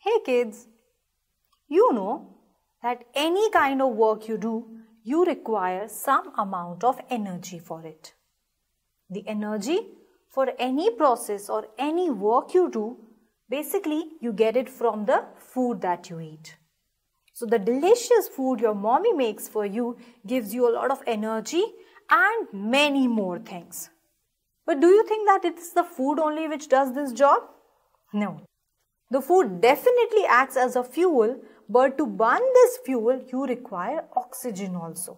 Hey kids, you know that any kind of work you do, you require some amount of energy for it. The energy for any process or any work you do, basically you get it from the food that you eat. So the delicious food your mommy makes for you gives you a lot of energy and many more things. But do you think that it's the food only which does this job? No. The food definitely acts as a fuel, but to burn this fuel, you require oxygen also.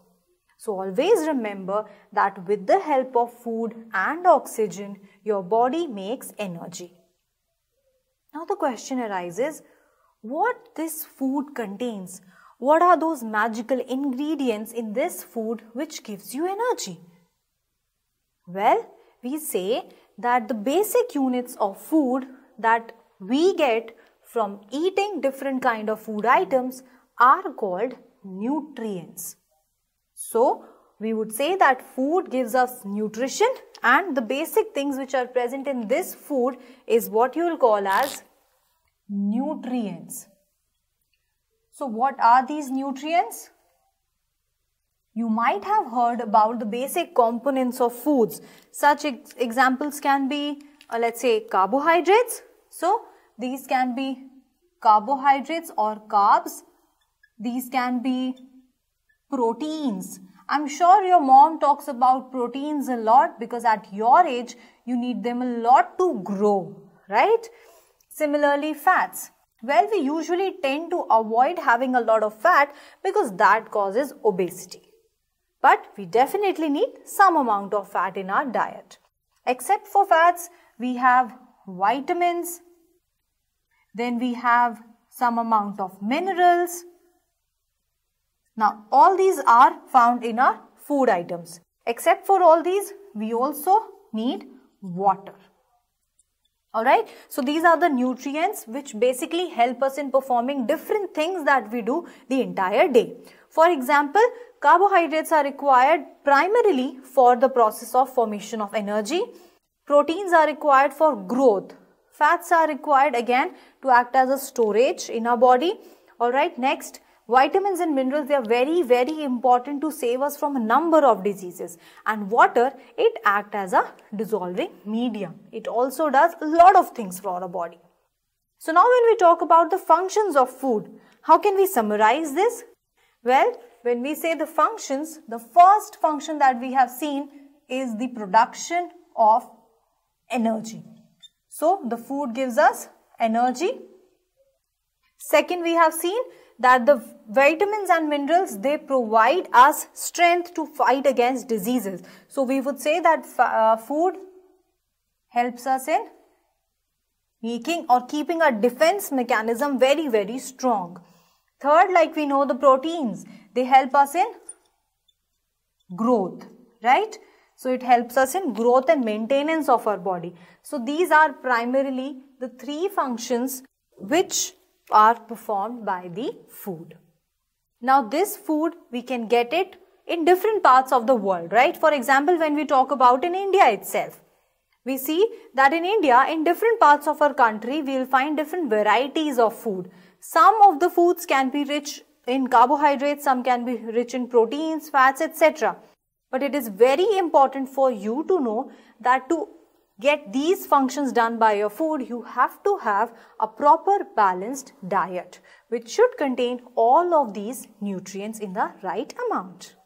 So always remember that with the help of food and oxygen, your body makes energy. Now the question arises, what this food contains? What are those magical ingredients in this food which gives you energy? Well, we say that the basic units of food that we get from eating different kind of food items are called nutrients. So, we would say that food gives us nutrition, and the basic things which are present in this food is what you will call as nutrients. So, what are these nutrients? You might have heard about the basic components of foods. Such examples can be, let's say, carbohydrates. So, these can be carbohydrates or carbs. These can be proteins. I'm sure your mom talks about proteins a lot because at your age, you need them a lot to grow, right? Similarly, fats. Well, we usually tend to avoid having a lot of fat because that causes obesity. But we definitely need some amount of fat in our diet. Except for fats, we have vitamins, then we have some amount of minerals. Now, all these are found in our food items. Except for all these, we also need water. Alright, so these are the nutrients which basically help us in performing different things that we do the entire day. For example, carbohydrates are required primarily for the process of formation of energy. Proteins are required for growth. Fats are required again to act as a storage in our body. Alright, next, vitamins and minerals, they are very important to save us from a number of diseases. And water, it acts as a dissolving medium. It also does a lot of things for our body. So now when we talk about the functions of food, how can we summarize this? Well, when we say the functions, the first function that we have seen is the production of energy. So the food gives us energy. Second, we have seen that the vitamins and minerals, they provide us strength to fight against diseases. So we would say that food helps us in making or keeping our defense mechanism very strong. Third, like we know, the proteins, they help us in growth, right? So it helps us in growth and maintenance of our body. So these are primarily the three functions which are performed by the food. Now this food, we can get it in different parts of the world, right? For example, when we talk about in India itself, we see that in India, in different parts of our country, we will find different varieties of food. Some of the foods can be rich in carbohydrates, some can be rich in proteins, fats, etc. But it is very important for you to know that to get these functions done by your food, you have to have a proper balanced diet which should contain all of these nutrients in the right amount.